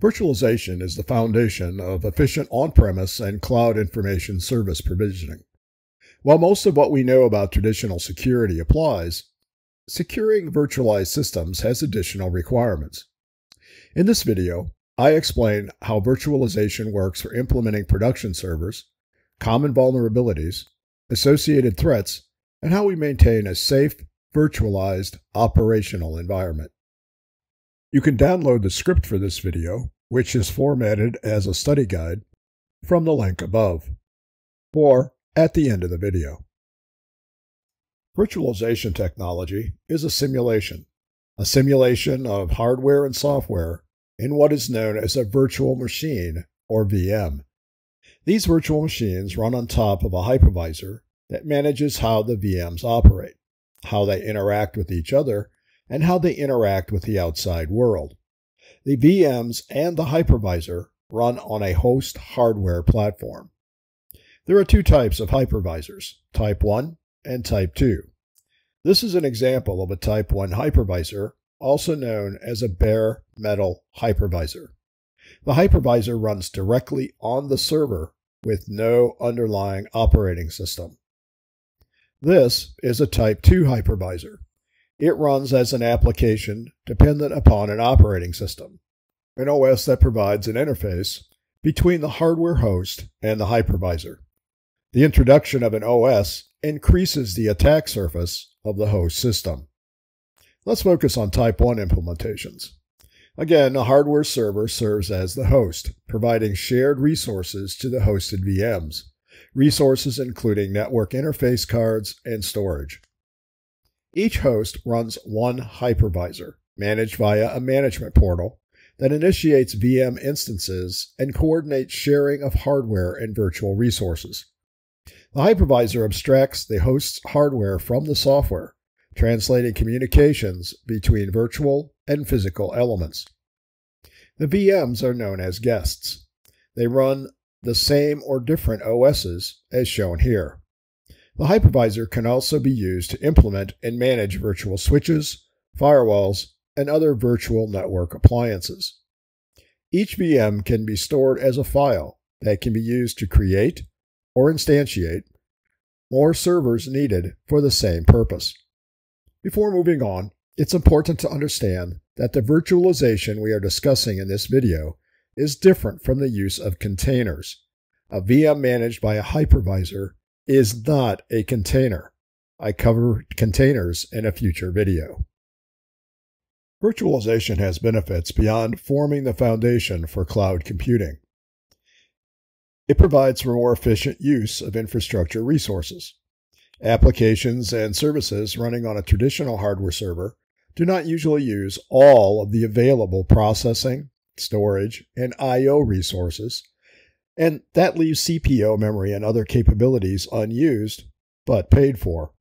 Virtualization is the foundation of efficient on-premise and cloud information service provisioning. While most of what we know about traditional security applies, securing virtualized systems has additional requirements. In this video, I explain how virtualization works for implementing production servers, common vulnerabilities, associated threats, and how we maintain a safe, virtualized, operational environment. You can download the script for this video, which is formatted as a study guide, from the link above, or at the end of the video. Virtualization technology is a simulation of hardware and software in what is known as a virtual machine, or VM. These virtual machines run on top of a hypervisor that manages how the VMs operate, how they interact with each other, and how they interact with the outside world. The VMs and the hypervisor run on a host hardware platform. There are two types of hypervisors, Type 1 and Type 2. This is an example of a Type 1 hypervisor, also known as a bare metal hypervisor. The hypervisor runs directly on the server with no underlying operating system. This is a Type 2 hypervisor. It runs as an application dependent upon an operating system, an OS that provides an interface between the hardware host and the hypervisor. The introduction of an OS increases the attack surface of the host system. Let's focus on Type 1 implementations. Again, a hardware server serves as the host, providing shared resources to the hosted VMs, resources including network interface cards and storage. Each host runs one hypervisor, managed via a management portal, that initiates VM instances and coordinates sharing of hardware and virtual resources. The hypervisor abstracts the host's hardware from the software, translating communications between virtual and physical elements. The VMs are known as guests. They run the same or different OSs as shown here. The hypervisor can also be used to implement and manage virtual switches, firewalls, and other virtual network appliances. Each VM can be stored as a file that can be used to create or instantiate more servers needed for the same purpose. Before moving on, it's important to understand that the virtualization we are discussing in this video is different from the use of containers. A VM managed by a hypervisor is not a container. I cover containers in a future video. Virtualization has benefits beyond forming the foundation for cloud computing. It provides for more efficient use of infrastructure resources. Applications and services running on a traditional hardware server do not usually use all of the available processing, storage, and I/O resources, and that leaves CPO memory and other capabilities unused, but paid for.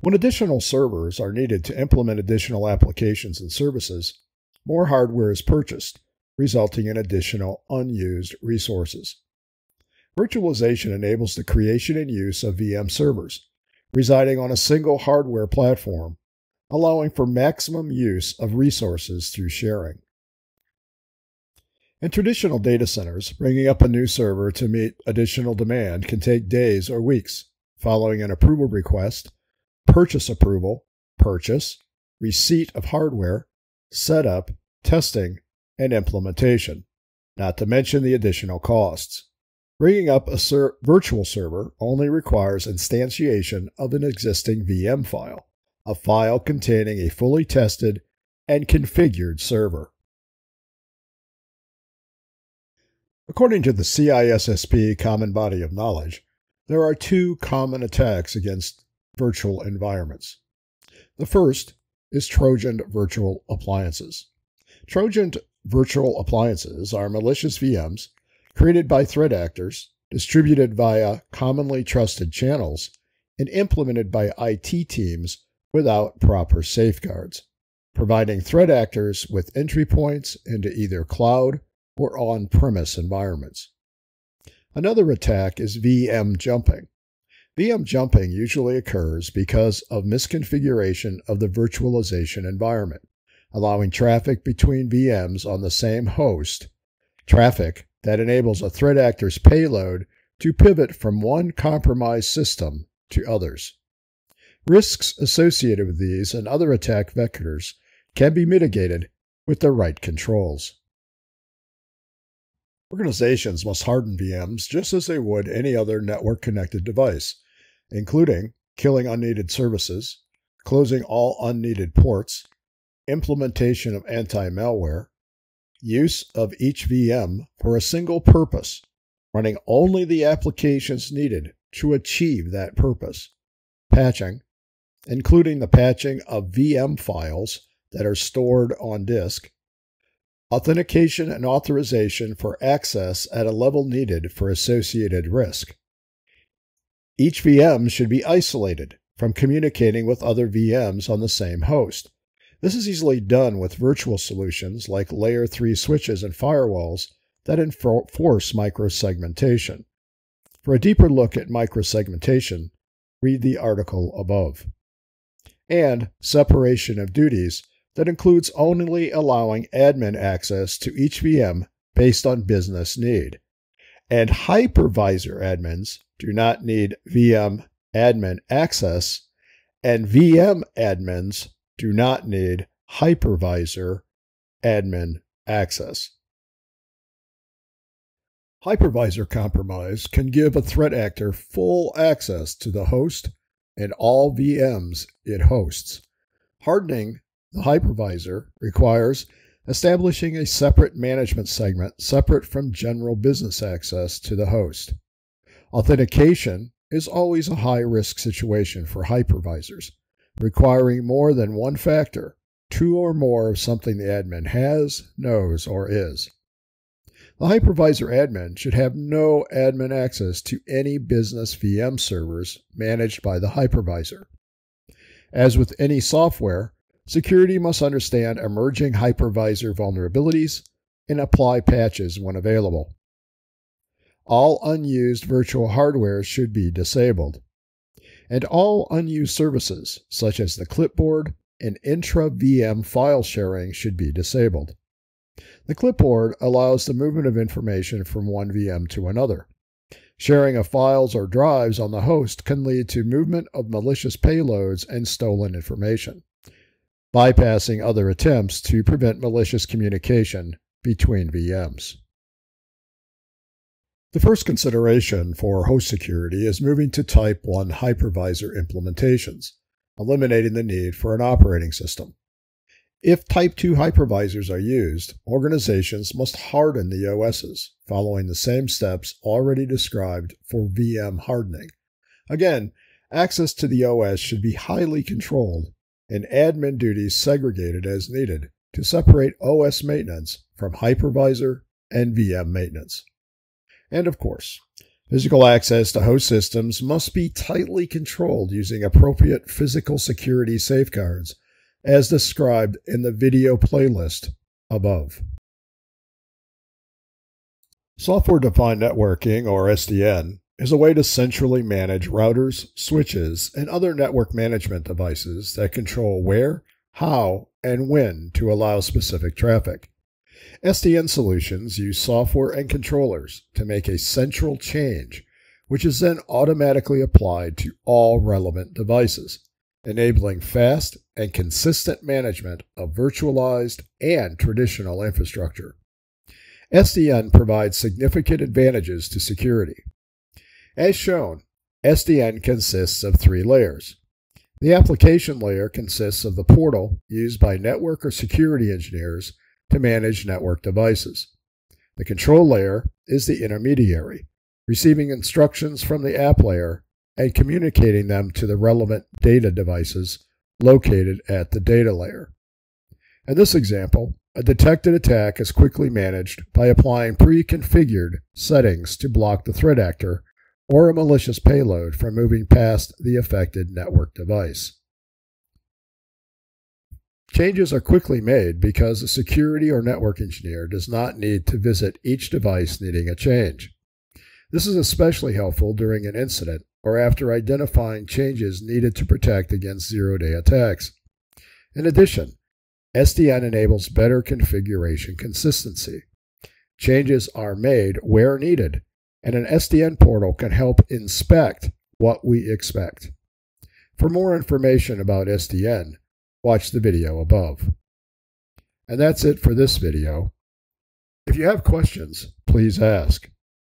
When additional servers are needed to implement additional applications and services, more hardware is purchased, resulting in additional unused resources. Virtualization enables the creation and use of VM servers, residing on a single hardware platform, allowing for maximum use of resources through sharing. In traditional data centers, bringing up a new server to meet additional demand can take days or weeks, following an approval request, purchase approval, purchase, receipt of hardware, setup, testing, and implementation, not to mention the additional costs. Bringing up a virtual server only requires instantiation of an existing VM file, a file containing a fully tested and configured server. According to the CISSP Common Body of Knowledge, there are two common attacks against virtual environments. The first is Trojan virtual appliances. Trojan virtual appliances are malicious VMs created by threat actors, distributed via commonly trusted channels, and implemented by IT teams without proper safeguards, providing threat actors with entry points into either cloud or on-premise environments. Another attack is VM jumping. VM jumping usually occurs because of misconfiguration of the virtualization environment, allowing traffic between VMs on the same host, traffic that enables a threat actor's payload to pivot from one compromised system to others. Risks associated with these and other attack vectors can be mitigated with the right controls. Organizations must harden VMs just as they would any other network-connected device, including killing unneeded services, closing all unneeded ports, implementation of anti-malware, use of each VM for a single purpose, running only the applications needed to achieve that purpose, patching, including the patching of VM files that are stored on disk, authentication and authorization for access at a level needed for associated risk. Each VM should be isolated from communicating with other VMs on the same host. This is easily done with virtual solutions like Layer 3 switches and firewalls that enforce microsegmentation. For a deeper look at microsegmentation, read the article above. And separation of duties that includes only allowing admin access to each VM based on business need. And hypervisor admins do not need VM admin access, and VM admins do not need hypervisor admin access. Hypervisor compromise can give a threat actor full access to the host and all VMs it hosts. Hardening the hypervisor requires establishing a separate management segment separate from general business access to the host. Authentication is always a high-risk situation for hypervisors, requiring more than one factor, two or more of something the admin has, knows, or is. The hypervisor admin should have no admin access to any business VM servers managed by the hypervisor. As with any software, security must understand emerging hypervisor vulnerabilities and apply patches when available. All unused virtual hardware should be disabled, and all unused services, such as the clipboard and intra-VM file sharing, should be disabled. The clipboard allows the movement of information from one VM to another. Sharing of files or drives on the host can lead to movement of malicious payloads and stolen information, bypassing other attempts to prevent malicious communication between VMs. The first consideration for host security is moving to Type 1 hypervisor implementations, eliminating the need for an operating system. If Type 2 hypervisors are used, organizations must harden the OSs, following the same steps already described for VM hardening. Again, access to the OS should be highly controlled and admin duties segregated as needed to separate OS maintenance from hypervisor and VM maintenance. And of course, physical access to host systems must be tightly controlled using appropriate physical security safeguards, as described in the video playlist above. Software-defined networking, or SDN, is a way to centrally manage routers, switches, and other network management devices that control where, how, and when to allow specific traffic. SDN solutions use software and controllers to make a central change, which is then automatically applied to all relevant devices, enabling fast and consistent management of virtualized and traditional infrastructure. SDN provides significant advantages to security. As shown, SDN consists of three layers. The application layer consists of the portal used by network or security engineers to manage network devices. The control layer is the intermediary, receiving instructions from the app layer and communicating them to the relevant data devices located at the data layer. In this example, a detected attack is quickly managed by applying pre-configured settings to block the threat actor or a malicious payload from moving past the affected network device. Changes are quickly made because a security or network engineer does not need to visit each device needing a change. This is especially helpful during an incident or after identifying changes needed to protect against zero-day attacks. In addition, SDN enables better configuration consistency. Changes are made where needed, and an SDN portal can help inspect what we expect. For more information about SDN, watch the video above. And that's it for this video. If you have questions, please ask.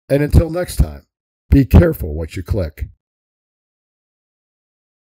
And until next time, be careful what you click.